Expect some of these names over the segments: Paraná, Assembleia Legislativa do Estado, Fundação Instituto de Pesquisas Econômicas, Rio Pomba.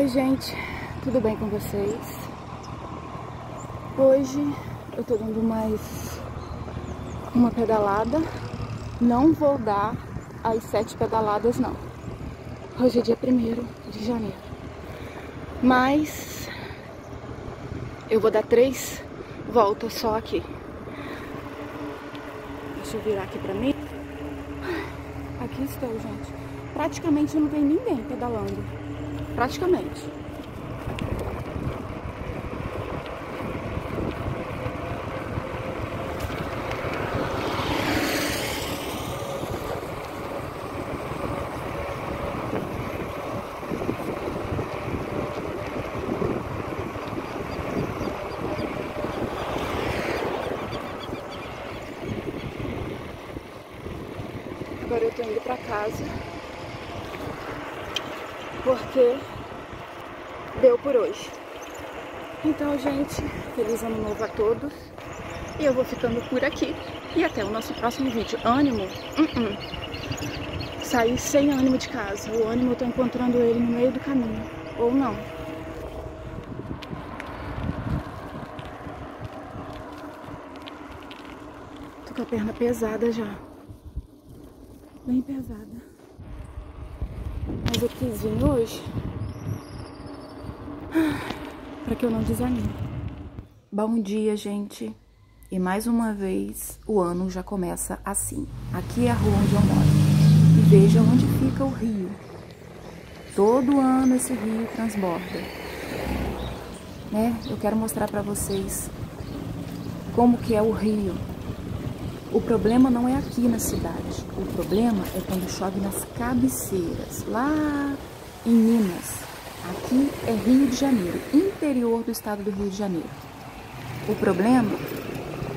Oi gente, tudo bem com vocês? Hoje eu tô dando mais uma pedalada. Não vou dar as 7 pedaladas não. Hoje é dia 1º de janeiro. Mas eu vou dar 3 voltas só aqui. Deixa eu virar aqui pra mim. Aqui estou, gente. Praticamente não tem ninguém pedalando. Praticamente. Agora eu tô indo pra casa. Porque deu por hoje. Então, gente, feliz ano novo a todos. E eu vou ficando por aqui. E até o nosso próximo vídeo. Ânimo? Saí sem ânimo de casa. O ânimo eu tô encontrando ele no meio do caminho. Ou não. Tô com a perna pesada já. Bem pesada. Mas eu quis vir hoje para que eu não desanime. Bom dia, gente. E mais uma vez o ano já começa assim. Aqui é a rua onde eu moro. E veja onde fica o rio. Todo ano esse rio transborda. Né? Eu quero mostrar para vocês como que é o rio. O problema não é aqui na cidade, o problema é quando chove nas cabeceiras, lá em Minas. Aqui é Rio de Janeiro, interior do estado do Rio de Janeiro. O problema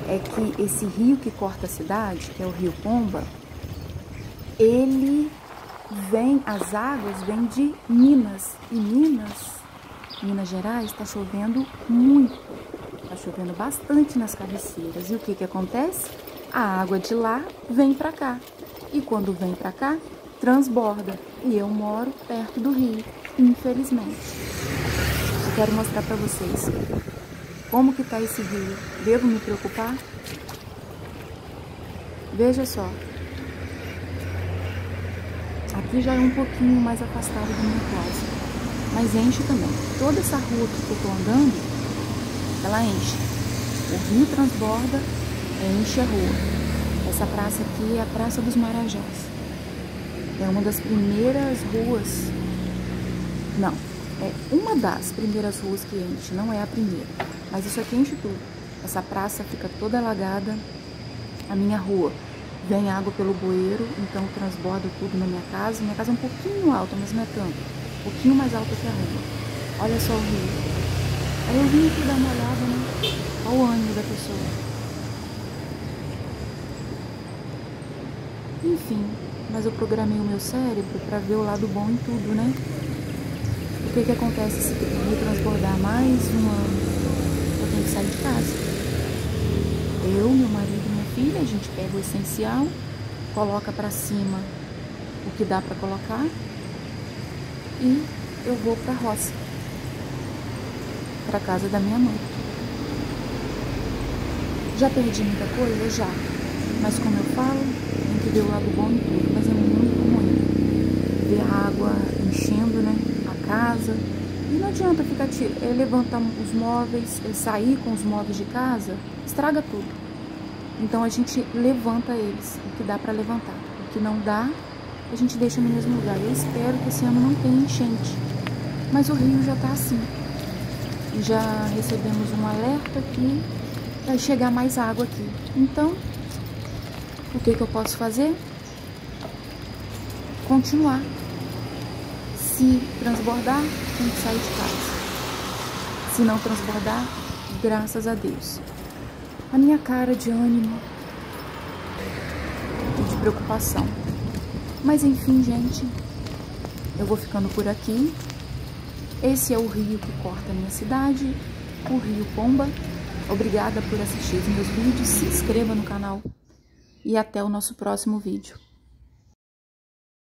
é que esse rio que corta a cidade, que é o Rio Pomba, ele vem, as águas vêm de Minas. E Minas Gerais, está chovendo muito, está chovendo bastante nas cabeceiras. E o que que acontece? A água de lá vem pra cá, e quando vem pra cá, transborda, e eu moro perto do rio, infelizmente. Eu quero mostrar pra vocês como que tá esse rio. Devo me preocupar? Veja só, aqui já é um pouquinho mais afastado da minha casa, mas enche também. Toda essa rua que eu tô andando, ela enche, o rio transborda, enche a rua. Essa praça aqui é a Praça dos Marajás. É uma das primeiras ruas... Não, é uma das primeiras ruas que enche, não é a primeira. Mas isso aqui enche tudo. Essa praça fica toda alagada. A minha rua vem água pelo bueiro, então transborda tudo na minha casa. Minha casa é um pouquinho alta, mas não é tanto. Um pouquinho mais alta que a rua. Olha só o rio. Aí eu vim aqui dar uma olhada, né? Olha o ânimo da pessoa. Enfim, mas eu programei o meu cérebro para ver o lado bom em tudo, né? O que que acontece se eu transbordar mais um ano? Eu tenho que sair de casa. Eu, meu marido e minha filha, a gente pega o essencial, coloca para cima o que dá para colocar e eu vou para a roça, para casa da minha mãe. Já perdi muita coisa? Já. Mas como eu falo... que deu o lado bom em tudo, mas é muito ruim ver a água enchendo, né, a casa. E não adianta ficar levantar os móveis, sair com os móveis de casa, estraga tudo. Então a gente levanta eles, o que dá para levantar. O que não dá, a gente deixa no mesmo lugar. Eu espero que esse ano não tenha enchente, mas o rio já tá assim. Já recebemos um alerta que vai chegar mais água aqui. Então... o que que eu posso fazer? Continuar. Se transbordar, tem que sair de casa. Se não transbordar, graças a Deus. A minha cara de ânimo e de preocupação. Mas enfim, gente, eu vou ficando por aqui. Esse é o rio que corta a minha cidade, o Rio Pomba. Obrigada por assistir os meus vídeos. Se inscreva no canal. E até o nosso próximo vídeo.